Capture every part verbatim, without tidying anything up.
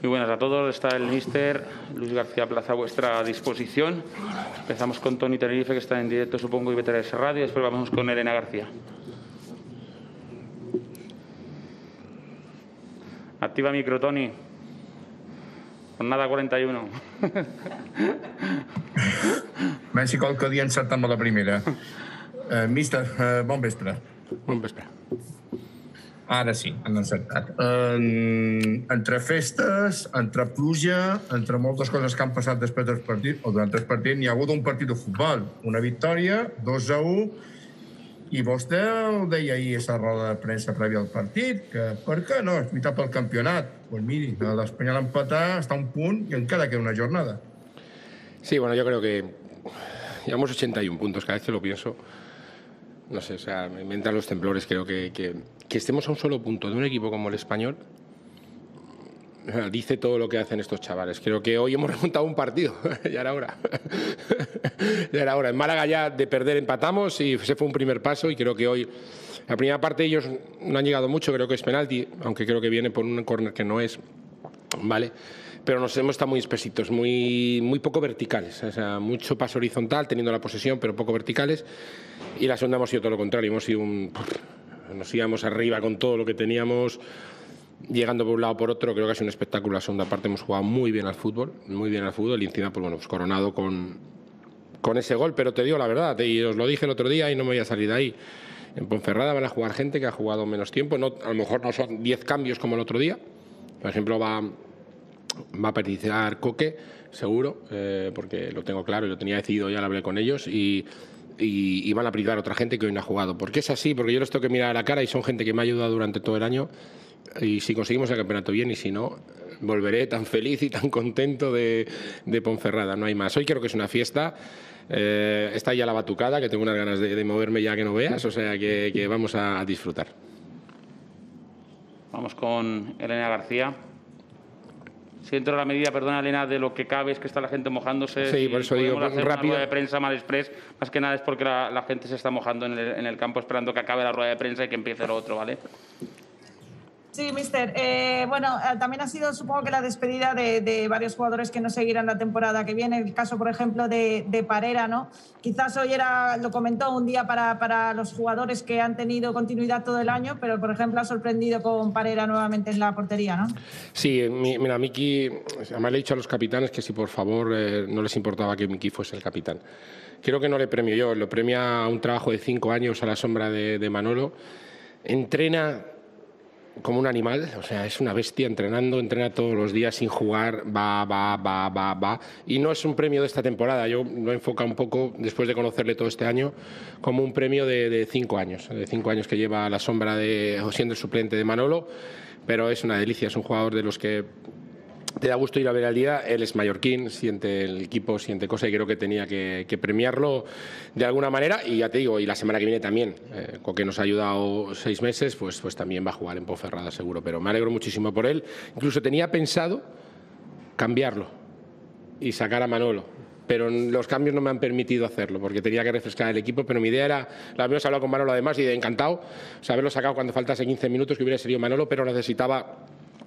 Muy buenas a todos. Está el míster Luis García Plaza a vuestra disposición. Empezamos con Tony Tenerife, que está en directo, supongo, y Better Radio. Después vamos con Elena García. Activa micro, Tony. Jornada cuarenta y uno. A ver si qualque dia encertem la primera. Uh, míster, uh, bon vespre. Bon vespre. Ara sí, han encertat. Uh, entre festes, entre pluja, entre moltes coses que han passat després del partit, o durant el partit, n'hi ha hagut un partit de futbol. Una victòria, dos a u... I vostè ho deia ahir a la roda de premsa prèvia al partit, que per què no es lluita pel campionat? Doncs miri, l'Espanyol empatar està a un punt i encara queda una jornada. Sí, bueno, yo creo que llevamos ochenta y uno puntos, cada vez que lo pienso. No sé, o sea, me entran los temblores. Creo que, que, que estemos a un solo punto de un equipo como el Español, dice todo lo que hacen estos chavales. Creo que hoy hemos remontado un partido. Ya era hora. Ya era hora. En Málaga ya de perder empatamos y ese fue un primer paso. Y creo que hoy, la primera parte, ellos no han llegado mucho. Creo que es penalti, aunque creo que viene por un córner que no es. Vale. Pero nos hemos estado muy espesitos, muy, muy poco verticales. O sea, mucho paso horizontal, teniendo la posesión, pero poco verticales. Y la segunda hemos sido todo lo contrario. Hemos sido un... Nos íbamos arriba con todo lo que teníamos, llegando por un lado por otro. Creo que ha sido un espectáculo la segunda parte. Hemos jugado muy bien al fútbol, muy bien al fútbol, y encima, pues bueno, pues coronado con, con ese gol. Pero te digo la verdad, y os lo dije el otro día y no me voy a salir de ahí. En Ponferrada van a jugar gente que ha jugado menos tiempo. No, a lo mejor no son diez cambios como el otro día. Por ejemplo, va, va a participar Coque, seguro, eh, porque lo tengo claro, yo tenía decidido, ya lo hablé con ellos, y, y, y van a participar otra gente que hoy no ha jugado. ¿Por qué es así? Porque yo les tengo que mirar a la cara y son gente que me ha ayudado durante todo el año. Y si conseguimos el campeonato bien, y si no, volveré tan feliz y tan contento de, de Ponferrada. No hay más. Hoy creo que es una fiesta. Eh, está ya la batucada, que tengo unas ganas de, de moverme ya que no veas. O sea que, que vamos a, a disfrutar. Vamos con Elena García. Si dentro de la medida, perdona Elena, de lo que cabe, es que está la gente mojándose. Sí, por eso digo, hacer rápido. Una rueda de prensa mal express, más que nada es porque la, la gente se está mojando en el, en el campo esperando que acabe la rueda de prensa y que empiece lo otro, ¿vale? Sí, mister. Eh, bueno, también ha sido, supongo, que la despedida de, de varios jugadores que no seguirán la temporada que viene. El caso, por ejemplo, de, de Parera, ¿no? Quizás hoy era, lo comentó, un día para, para los jugadores que han tenido continuidad todo el año, pero, por ejemplo, ha sorprendido con Parera nuevamente en la portería, ¿no? Sí, mi, mira, Miki, además le he dicho a los capitanes que si, por favor, eh, no les importaba que Miki fuese el capitán. Creo que no le premio yo, lo premia a un trabajo de cinco años a la sombra de, de Manolo. Entrena como un animal, o sea, es una bestia entrenando, entrena todos los días sin jugar, va, va, va, va, va. Y no es un premio de esta temporada, yo lo he enfocado un poco, después de conocerle todo este año, como un premio de, de cinco años, de cinco años que lleva a la sombra de, o siendo el suplente de Manolo, pero es una delicia, es un jugador de los que te da gusto ir a ver al día. Él es mallorquín, siente el equipo, siente cosas, y creo que tenía que, que premiarlo de alguna manera. Y ya te digo, y la semana que viene también, eh, Coque nos ha ayudado seis meses, pues, pues también va a jugar en Ponferrada seguro. Pero me alegro muchísimo por él. Incluso tenía pensado cambiarlo y sacar a Manolo, pero los cambios no me han permitido hacerlo porque tenía que refrescar el equipo, pero mi idea era, la habíamos hablado con Manolo además, y de encantado, o sea, haberlo sacado cuando faltase quince minutos, que hubiera sido Manolo, pero necesitaba...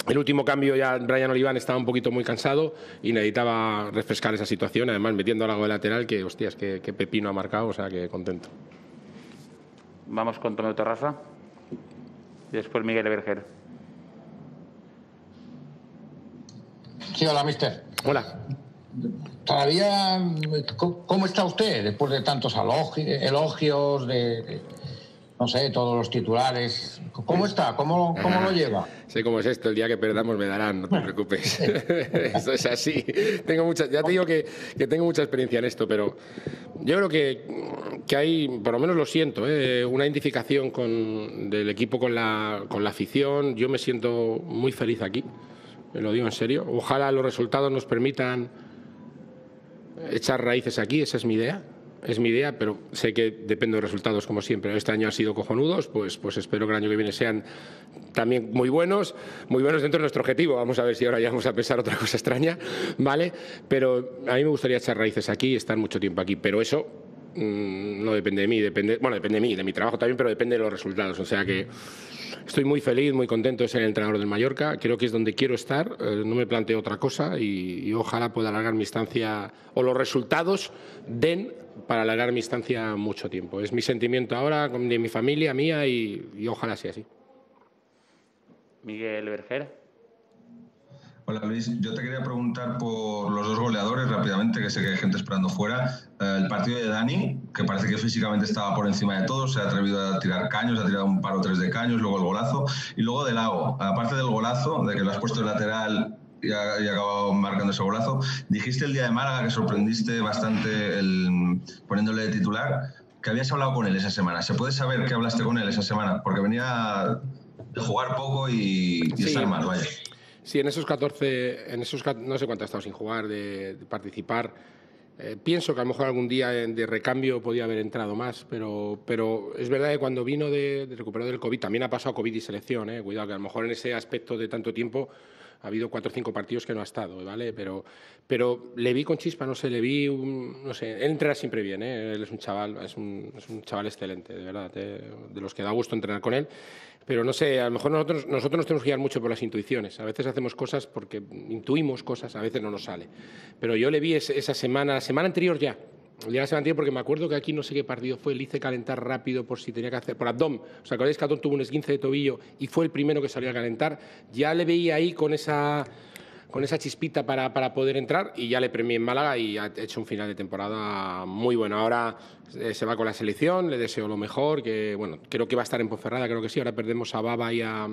El último cambio ya Brian Oliván estaba un poquito muy cansado y necesitaba refrescar esa situación, además metiendo algo de lateral que, hostias, que, que pepino ha marcado, o sea que contento. Vamos con Tomé Terraza y después Miguel Verger. Sí, hola, mister. Hola. Todavía, ¿cómo está usted después de tantos elogios de... no sé, todos los titulares? ¿Cómo está? ¿Cómo, cómo ah, lo lleva? Sé cómo es esto, el día que perdamos me darán, no te preocupes. Eso es así. Tengo mucha, ya te digo que, que tengo mucha experiencia en esto, pero yo creo que, que hay, por lo menos lo siento, ¿eh?, una identificación con, del equipo con la, con la afición. Yo me siento muy feliz aquí, me lo digo en serio. Ojalá los resultados nos permitan echar raíces aquí, esa es mi idea. Es mi idea, pero sé que depende de resultados, como siempre. Este año han sido cojonudos, pues, pues espero que el año que viene sean también muy buenos, muy buenos dentro de nuestro objetivo. Vamos a ver si ahora ya vamos a pensar otra cosa extraña, ¿vale? Pero a mí me gustaría echar raíces aquí y estar mucho tiempo aquí. Pero eso mmm, no depende de mí, depende, bueno, depende de mí, de mi trabajo también, pero depende de los resultados. O sea que estoy muy feliz, muy contento de ser el entrenador del Mallorca. Creo que es donde quiero estar, eh, no me planteo otra cosa y, y ojalá pueda alargar mi estancia o los resultados den para alargar mi estancia mucho tiempo. Es mi sentimiento ahora, de mi familia, mía y, y ojalá sea así. Miguel Verger. Hola Luis, yo te quería preguntar por los dos goleadores rápidamente, que sé que hay gente esperando fuera. Eh, el partido de Dani, que parece que físicamente estaba por encima de todos, se ha atrevido a tirar caños, ha tirado un par o tres de caños, luego el golazo, y luego de Lago. Aparte del golazo, de que lo has puesto de lateral y ha, y ha acabado marcando ese golazo, dijiste el día de Málaga que sorprendiste bastante el, poniéndole de titular, que habías hablado con él esa semana. ¿Se puede saber qué hablaste con él esa semana? Porque venía de jugar poco y, y sí, estar mal, vaya. Sí, en esos catorce, en esos, no sé cuánto ha estado sin jugar, de, de participar. Eh, pienso que a lo mejor algún día de recambio podía haber entrado más, pero, pero es verdad que cuando vino de, de recuperado del COVID, también ha pasado COVID y selección, eh, cuidado, que a lo mejor en ese aspecto de tanto tiempo ha habido cuatro o cinco partidos que no ha estado, ¿vale? Pero, pero le vi con chispa, no sé, le vi, un, no sé, él entrena siempre bien, eh, él es un chaval, es un, es un chaval excelente, de verdad, eh, de los que da gusto entrenar con él. Pero no sé, a lo mejor nosotros, nosotros nos tenemos que guiar mucho por las intuiciones. A veces hacemos cosas porque intuimos cosas, a veces no nos sale. Pero yo le vi es, esa semana, la semana anterior ya, ya la semana anterior, porque me acuerdo que aquí no sé qué partido fue, le hice calentar rápido por si tenía que hacer, por Abdón. O sea, acordáis que Abdón tuvo un esguince de tobillo y fue el primero que salió a calentar. Ya le veía ahí con esa, con esa chispita para, para poder entrar y ya le premié en Málaga y ha hecho un final de temporada muy bueno. Ahora eh, se va con la selección, le deseo lo mejor, que bueno, creo que va a estar en Ponferrada, creo que sí. Ahora perdemos a Baba y a,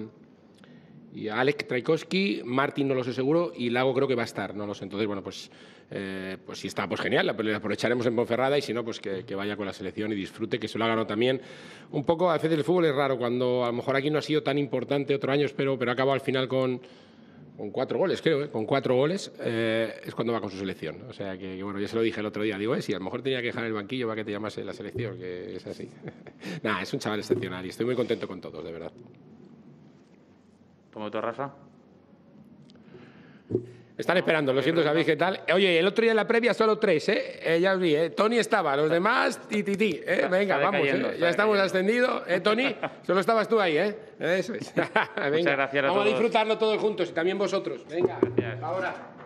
y a Alec Traikowski, Martín no lo sé seguro y Lago creo que va a estar, no lo sé. Entonces, bueno, pues, eh, pues si está, pues genial, la aprovecharemos en Ponferrada y si no, pues que, que vaya con la selección y disfrute, que se lo ha ganado también. Un poco, a veces el fútbol es raro, cuando a lo mejor aquí no ha sido tan importante otros años, pero, pero ha acabado al final con... Con cuatro goles, creo, ¿eh? Con cuatro goles eh, es cuando va con su selección. O sea, que, que bueno, yo se lo dije el otro día. Digo, eh, si a lo mejor tenía que dejar el banquillo para que te llamase la selección, que es así. Nada, es un chaval excepcional y estoy muy contento con todos, de verdad. ¿Tomé Terraza? Están esperando, lo siento, sabéis qué tal. Oye, el otro día en la previa solo tres, ¿eh? eh ya os vi, ¿eh? Tony estaba, los demás, ti, ti, ti. ¿Eh? Venga, vamos, ¿eh? Ya estamos ascendidos, ¿eh, Tony? Solo estabas tú ahí, ¿eh? Eso es. Venga, muchas gracias a todos. Vamos a disfrutarlo todos juntos y también vosotros. Venga, ahora.